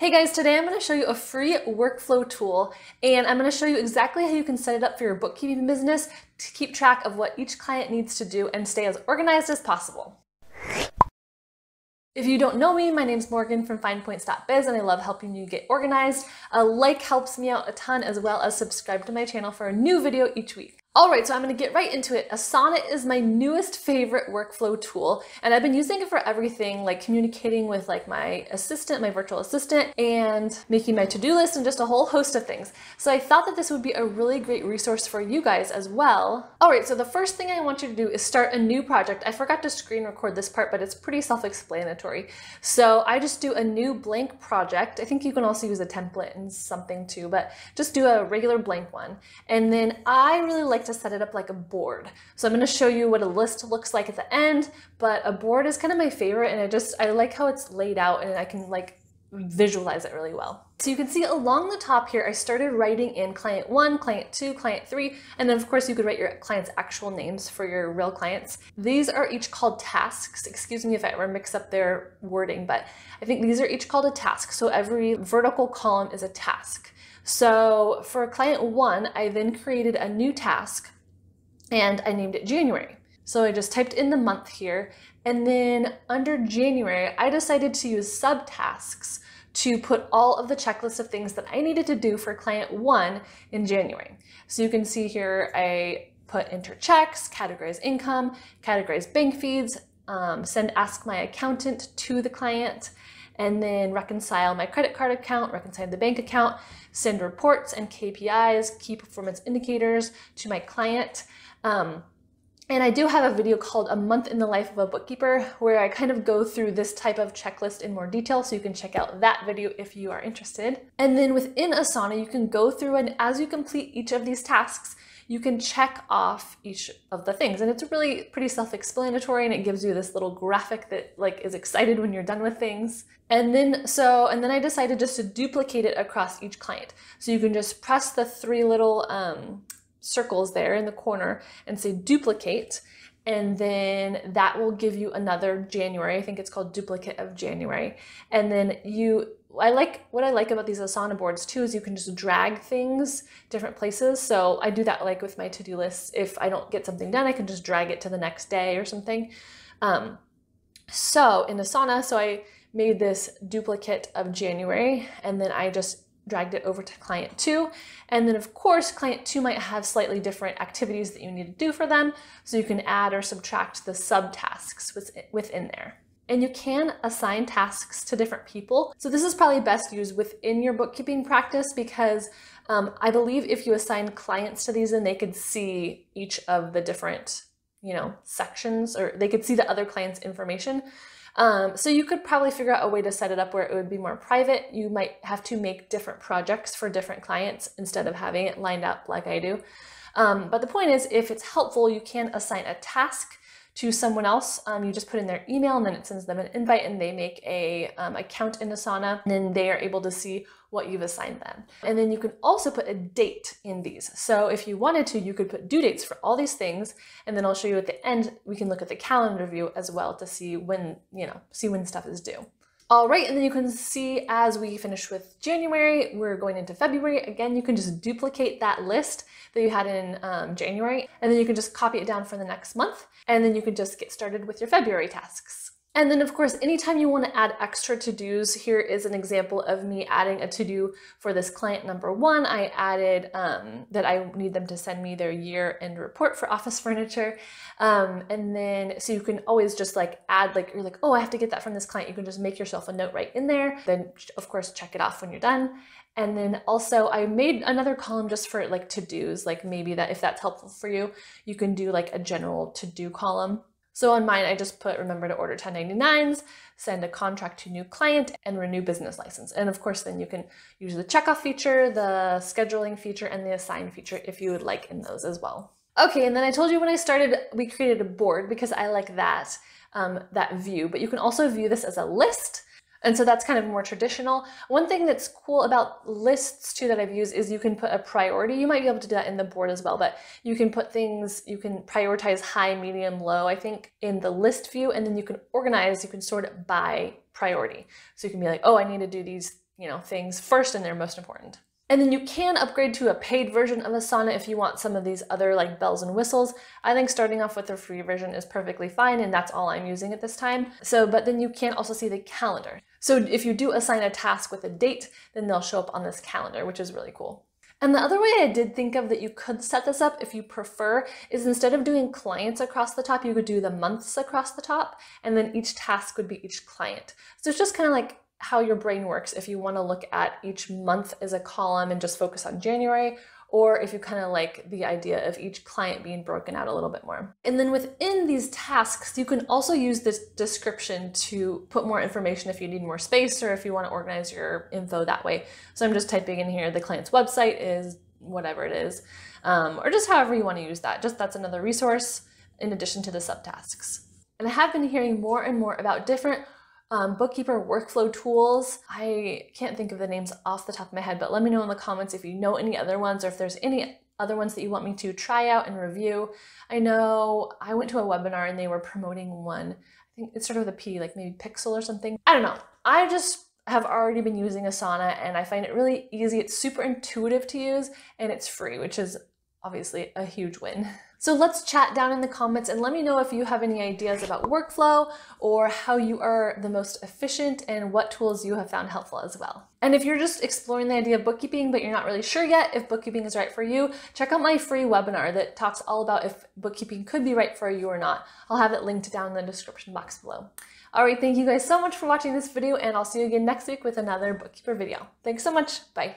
Hey guys, today I'm going to show you a free workflow tool, and I'm going to show you exactly how you can set it up for your bookkeeping business to keep track of what each client needs to do and stay as organized as possible. If you don't know me, my name's Morgan from finepoints.biz, and I love helping you get organized. A like helps me out a ton, as well as subscribe to my channel for a new video each week. Alright, so I'm going to get right into it. Asana is my newest favorite workflow tool, and I've been using it for everything like communicating with my assistant, my virtual assistant, and making my to-do list and just a whole host of things. So I thought that this would be a really great resource for you guys as well. Alright, so the first thing I want you to do is start a new project. I forgot to screen record this part, but it's pretty self-explanatory. So I just do a new blank project. I think you can also use a template and something too, but just do a regular blank one. And then I really like to set it up like a board. So I'm going to show you what a list looks like at the end, but a board is kind of my favorite, and I like how it's laid out and I can visualize it really well. So you can see along the top here, I started writing in client 1, client 2, client 3, and then of course you could write your clients' actual names for your real clients. These are each called tasks. Excuse me if I ever mix up their wording, but I think these are each called a task. So every vertical column is a task. So for client 1, I then created a new task and I named it January. So I just typed in the month here, and then under January, I decided to use subtasks to put all of the checklist of things that I needed to do for client 1 in January. So you can see here, I put enter checks, categorize income, categorize bank feeds, ask my accountant to the client, and then reconcile my credit card account, reconcile the bank account, send reports and KPIs, key performance indicators, to my client. And I do have a video called A Month in the Life of a Bookkeeper where I kind of go through this type of checklist in more detail, so you can check out that video if you are interested. And then within Asana, you can go through, and as you complete each of these tasks, you can check off each of the things. And it's really pretty self-explanatory, and it gives you this little graphic that is excited when you're done with things. And then I decided just to duplicate it across each client. So you can just press the three little circles there in the corner and say duplicate, and then that will give you another January. I think it's called duplicate of January. And then what I like about these Asana boards too is you can just drag things different places. So I do that like with my to-do lists. If I don't get something done, I can just drag it to the next day or something. So in Asana, I made this duplicate of January, and then I just dragged it over to client 2. And then of course, client 2 might have slightly different activities that you need to do for them. So you can add or subtract the subtasks within there. And you can assign tasks to different people. So this is probably best used within your bookkeeping practice, because I believe if you assign clients to these, then they could see each of the different, sections, or they could see the other client's information. So you could probably figure out a way to set it up where it would be more private. You might have to make different projects for different clients instead of having it lined up like I do. But the point is, if it's helpful, you can assign a task to someone else. You just put in their email, and then it sends them an invite, and they make a account in Asana, and then they are able to see what you've assigned them. And then you can also put a date in these. So if you wanted to, you could put due dates for all these things. And then I'll show you at the end, we can look at the calendar view as well to see when, see when stuff is due. All right, and then you can see as we finish with January, we're going into February. Again, you can just duplicate that list that you had in January, and then you can just copy it down for the next month, and then you can just get started with your February tasks. And then of course, anytime you want to add extra to-dos, here is an example of me adding a to-do for this client number 1. I added that I need them to send me their year-end report for office furniture. And then, so you can always just add, you're like, oh, I have to get that from this client. You can just make yourself a note right in there. Then of course, check it off when you're done. And then also I made another column just for to-dos, maybe that if that's helpful for you, you can do a general to-do column. So on mine, I just put remember to order 1099s, send a contract to new client, and renew business license. And of course, then you can use the checkoff feature, the scheduling feature, and the assign feature if you would like in those as well. Okay, and then I told you when I started, we created a board because I like that, that view, but you can also view this as a list. And so that's kind of more traditional. One thing that's cool about lists too that I've used is you can put a priority. You might be able to do that in the board as well, but you can put things, you can prioritize high, medium, low, I think, in the list view, and then you can organize, you can sort it by priority. So you can be like, oh, I need to do these things first and they're most important. And then you can upgrade to a paid version of Asana if you want some of these other like bells and whistles. I think starting off with the free version is perfectly fine, and that's all I'm using at this time. So, but then you can also see the calendar. So if you do assign a task with a date, then they'll show up on this calendar, which is really cool. And the other way I did think of that you could set this up if you prefer is instead of doing clients across the top, you could do the months across the top, and then each task would be each client. So it's just kind of like how your brain works if you want to look at each month as a column and just focus on January, or if you kind of like the idea of each client being broken out a little bit more. And then within these tasks, you can also use this description to put more information if you need more space or if you want to organize your info that way. So I'm just typing in here, the client's website is whatever it is, or just however you want to use that. Just that's another resource in addition to the subtasks. And I have been hearing more and more about different bookkeeper workflow tools. I can't think of the names off the top of my head, but let me know in the comments if you know any other ones or if there's any other ones that you want me to try out and review. I know I went to a webinar and they were promoting one. I think it started with a P, like maybe Pixel or something. I don't know. I just have already been using Asana and I find it really easy. It's super intuitive to use and it's free, which is obviously a huge win. So let's chat down in the comments and let me know if you have any ideas about workflow or how you are the most efficient and what tools you have found helpful as well. And if you're just exploring the idea of bookkeeping, but you're not really sure yet if bookkeeping is right for you, check out my free webinar that talks all about if bookkeeping could be right for you or not. I'll have it linked down in the description box below. All right, thank you guys so much for watching this video, and I'll see you again next week with another bookkeeper video. Thanks so much. Bye.